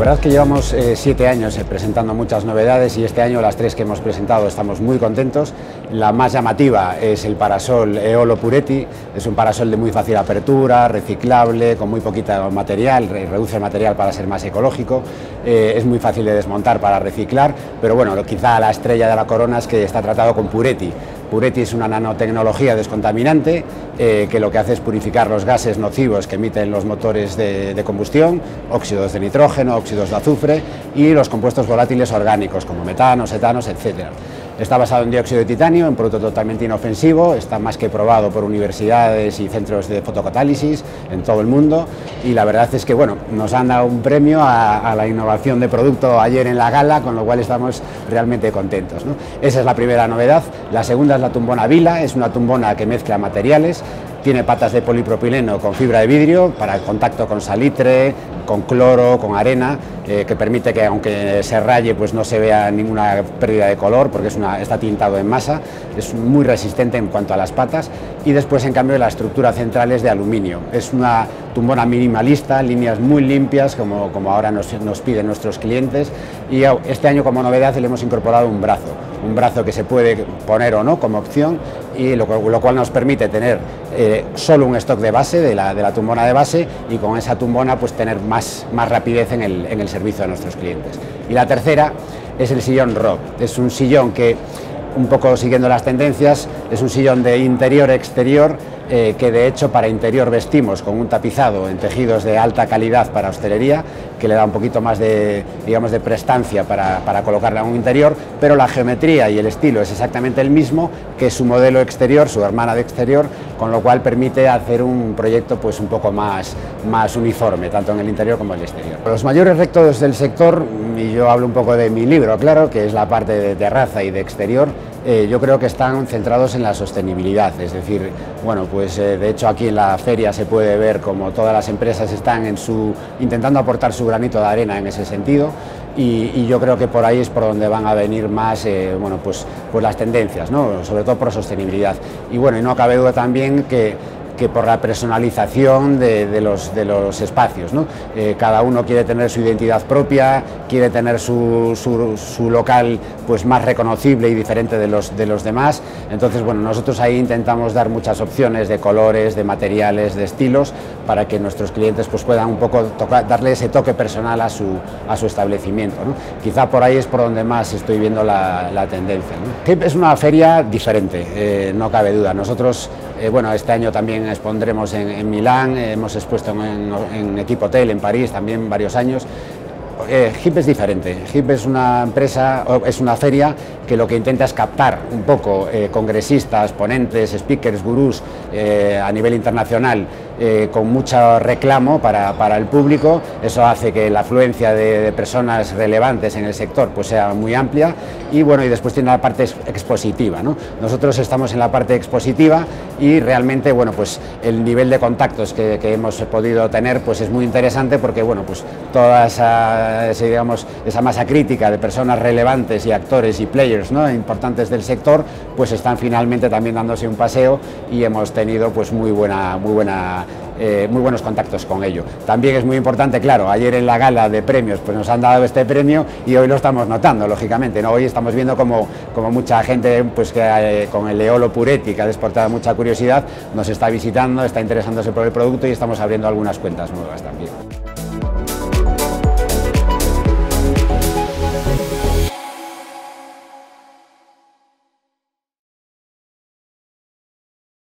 verdad es que llevamos 7 años presentando muchas novedades y este año las 3 que hemos presentado estamos muy contentos. La más llamativa es el parasol Eolo Pureti, es un parasol de muy fácil apertura, reciclable, con muy poquito material, reduce el material para ser más ecológico, es muy fácil de desmontar para reciclar, pero bueno, quizá la estrella de la corona es que está tratado con Pureti. Pureti es una nanotecnología descontaminante que lo que hace es purificar los gases nocivos que emiten los motores de combustión, óxidos de nitrógeno, óxidos de azufre y los compuestos volátiles orgánicos como metanos, etanos, etc. Está basado en dióxido de titanio, un producto totalmente inofensivo, está más que probado por universidades y centros de fotocatálisis en todo el mundo y la verdad es que bueno, nos han dado un premio a la innovación de producto ayer en la gala, con lo cual estamos realmente contentos, ¿no? Esa es la primera novedad. La segunda es la tumbona Vila, es una tumbona que mezcla materiales, tiene patas de polipropileno con fibra de vidrio para el contacto con salitre, con cloro, con arena, que permite que aunque se raye pues no se vea ninguna pérdida de color porque está tintado en masa, es muy resistente en cuanto a las patas. Y después en cambio la estructura central es de aluminio, es una tumbona minimalista, líneas muy limpias como ahora nos piden nuestros clientes, y este año como novedad le hemos incorporado un brazo que se puede poner o no como opción, y lo cual nos permite tener solo un stock de base de la tumbona de base y con esa tumbona pues tener más rapidez en el servicio a nuestros clientes. Y la tercera es el sillón rock, es un sillón que un poco siguiendo las tendencias es un sillón de interior-exterior que de hecho para interior vestimos con un tapizado en tejidos de alta calidad para hostelería, que le da un poquito más de, digamos, de prestancia para colocarla en un interior, pero la geometría y el estilo es exactamente el mismo que su modelo exterior, su hermana de exterior, con lo cual permite hacer un proyecto pues un poco más uniforme, tanto en el interior como en el exterior. Los mayores retos del sector, y yo hablo un poco de mi libro, claro, que es la parte de terraza y de exterior, yo creo que están centrados en la sostenibilidad, es decir, bueno, pues de hecho aquí en la feria se puede ver como todas las empresas están intentando aportar su granito de arena en ese sentido, y yo creo que por ahí es por donde van a venir más bueno, pues las tendencias, ¿no? Sobre todo por sostenibilidad. Y bueno, y no cabe duda también que por la personalización de los espacios, ¿no? Cada uno quiere tener su identidad propia, quiere tener su local pues más reconocible y diferente de los demás. Entonces, bueno, nosotros ahí intentamos dar muchas opciones de colores, de materiales, de estilos, para que nuestros clientes pues puedan un poco darle ese toque personal a su establecimiento, ¿no? Quizá por ahí es por donde más estoy viendo la tendencia, ¿no? HIP es una feria diferente, no cabe duda. Nosotros, bueno, este año también expondremos en Milán, hemos expuesto en Equipotel, en París, también varios años. HIP es diferente, HIP es una empresa, es una feria que lo que intenta es captar un poco congresistas, ponentes, speakers, gurús a nivel internacional con mucho reclamo para el público. Eso hace que la afluencia de personas relevantes en el sector pues sea muy amplia, y bueno, y después tiene la parte expositiva, ¿no? Nosotros estamos en la parte expositiva y realmente bueno, pues el nivel de contactos que hemos podido tener pues es muy interesante, porque bueno, pues toda esa masa crítica de personas relevantes y actores y players, ¿no?, importantes del sector, pues están finalmente también dándose un paseo, y hemos tenido pues muy buenos contactos con ello. También es muy importante, claro, ayer en la gala de premios pues nos han dado este premio y hoy lo estamos notando, lógicamente, ¿no? Hoy estamos viendo como mucha gente pues que con el Eolo Pureti, que ha despertado mucha curiosidad, nos está visitando, está interesándose por el producto, y estamos abriendo algunas cuentas nuevas también.